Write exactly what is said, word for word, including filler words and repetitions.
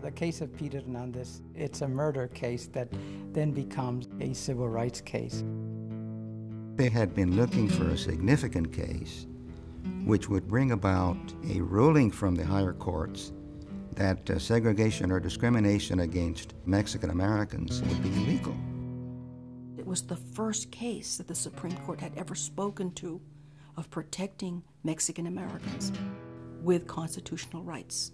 The case of Peter Hernandez, it's a murder case that then becomes a civil rights case. They had been looking for a significant case which would bring about a ruling from the higher courts that uh, segregation or discrimination against Mexican Americans would be illegal. It was the first case that the Supreme Court had ever spoken to of protecting Mexican Americans with constitutional rights.